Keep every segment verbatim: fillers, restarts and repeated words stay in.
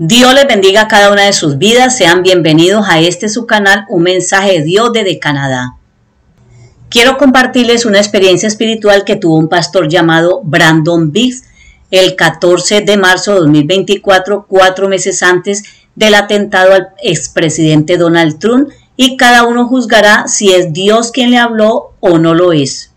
Dios les bendiga a cada una de sus vidas. Sean bienvenidos a este su canal, Un Mensaje de Dios desde Canadá. Quiero compartirles una experiencia espiritual que tuvo un pastor llamado Brandon Biggs el catorce de marzo de dos mil veinticuatro, cuatro meses antes del atentado al expresidente Donald Trump, y cada uno juzgará si es Dios quien le habló o no lo es.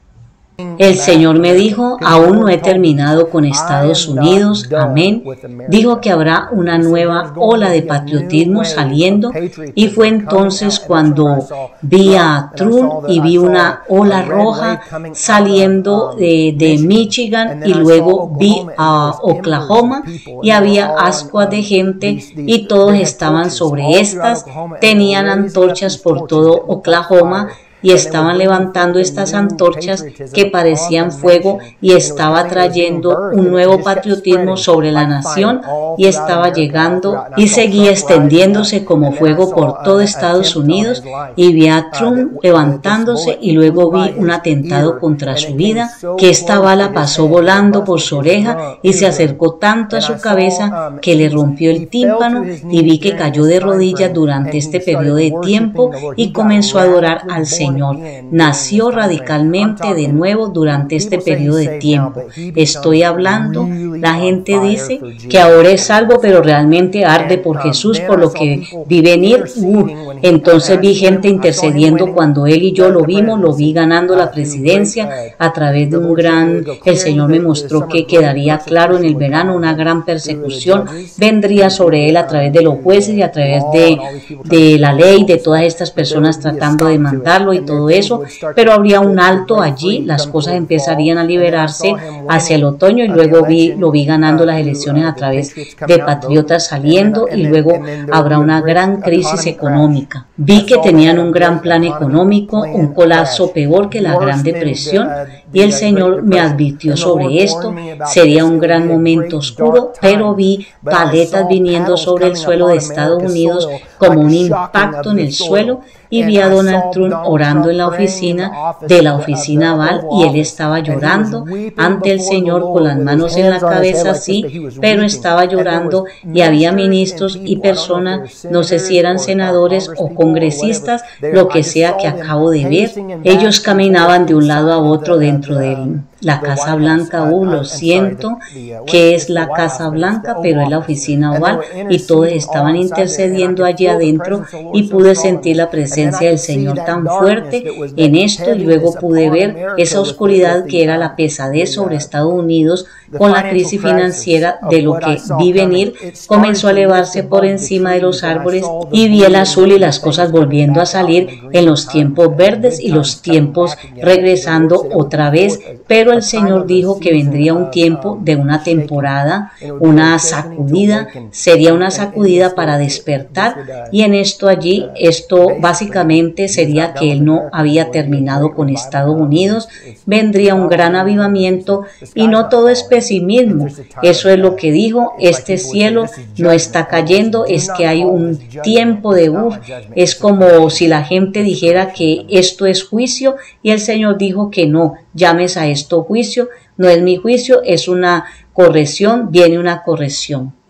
El Señor me dijo, aún no he terminado con Estados Unidos, amén. Dijo que habrá una nueva ola de patriotismo saliendo, y fue entonces cuando vi a Trump y vi una ola roja saliendo de, de Michigan, y luego vi a Oklahoma y había ascuas de gente y todos estaban sobre estas, tenían antorchas por todo Oklahoma, y estaban levantando estas antorchas que parecían fuego, y estaba trayendo un nuevo patriotismo sobre la nación, y estaba llegando y seguía extendiéndose como fuego por todo Estados Unidos, y vi a Trump levantándose, y luego vi un atentado contra su vida, que esta bala pasó volando por su oreja y se acercó tanto a su cabeza que le rompió el tímpano, y vi que cayó de rodillas durante este periodo de tiempo y comenzó a adorar al Señor. Señor, nació radicalmente de nuevo durante este periodo de tiempo. Estoy hablando, la gente dice que ahora es salvo, pero realmente arde por Jesús, por lo que vi venir. Uh, entonces vi gente intercediendo cuando él y yo lo vimos, lo vi ganando la presidencia a través de un gran... El Señor me mostró que quedaría claro en el verano, una gran persecución vendría sobre él a través de los jueces y a través de, de la ley, de todas estas personas tratando de mandarlo y todo eso, pero habría un alto allí, las cosas empezarían a liberarse hacia el otoño, y luego vi, lo vi ganando las elecciones a través de patriotas saliendo, y luego habrá una gran crisis económica. Vi que tenían un gran plan económico, un colapso peor que la Gran Depresión, y el Señor me advirtió sobre esto. Sería un gran momento oscuro, pero vi paletas viniendo sobre el suelo de Estados Unidos como un impacto en el suelo, y vi a Donald Trump orando en la oficina de la oficina Oval, y él estaba llorando ante el Señor con las manos en la cabeza, sí, pero estaba llorando, y había ministros y personas, no sé si eran senadores o congresistas, lo que sea que acabo de ver, ellos caminaban de un lado a otro dentro de él. La Casa Blanca, uh, lo siento, que es la Casa Blanca, pero es la oficina Oval, y todos estaban intercediendo allí adentro, y pude sentir la presencia del Señor tan fuerte en esto, y luego pude ver esa oscuridad que era la pesadez sobre Estados Unidos con la crisis financiera de lo que vi venir, comenzó a elevarse por encima de los árboles, y vi el azul y las cosas volviendo a salir en los tiempos verdes y los tiempos regresando otra vez, pero el Señor dijo que vendría un tiempo de una temporada, una sacudida, sería una sacudida para despertar, y en esto allí, esto básicamente sería que él no había terminado con Estados Unidos, vendría un gran avivamiento, y no todo es pesimismo, eso es lo que dijo, este cielo no está cayendo, es que hay un tiempo de uf, es como si la gente dijera que esto es juicio, y el Señor dijo que no, llames a esto juicio, no es mi juicio, es una corrección, viene una corrección.